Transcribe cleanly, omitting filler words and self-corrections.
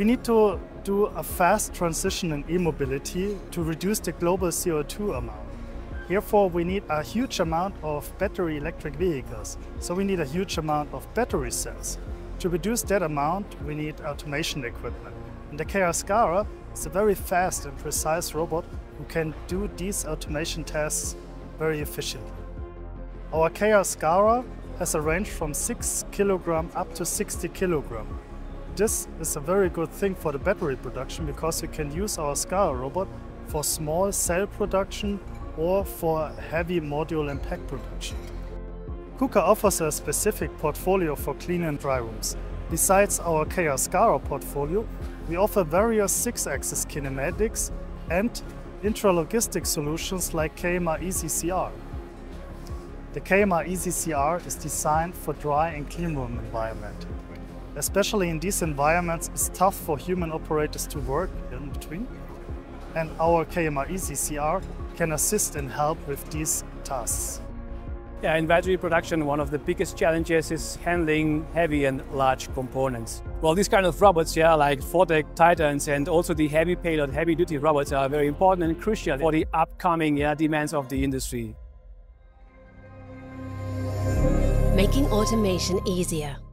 We need to do a fast transition in e-mobility to reduce the global CO₂ amount. Therefore, we need a huge amount of battery electric vehicles. So we need a huge amount of battery cells. To reduce that amount, we need automation equipment. And the KR SCARA is a very fast and precise robot who can do these automation tasks very efficiently. Our KR SCARA has a range from 6 kg up to 60 kg. This is a very good thing for the battery production because we can use our SCARA robot for small cell production or for heavy module and pack production. KUKA offers a specific portfolio for clean and dry rooms. Besides our KR SCARA portfolio, we offer various 6-axis kinematics and intralogistic solutions like KMR iisy CR. The KMR iisy CR is designed for dry and clean room environment. Especially in these environments, it's tough for human operators to work in between, and our KMR iisy CR can assist and help with these tasks. Yeah, in battery production, one of the biggest challenges is handling heavy and large components. Well, these kind of robots, like FORTEC Titans and also the heavy payload, heavy-duty robots are very important and crucial for the upcoming demands of the industry. Making automation easier.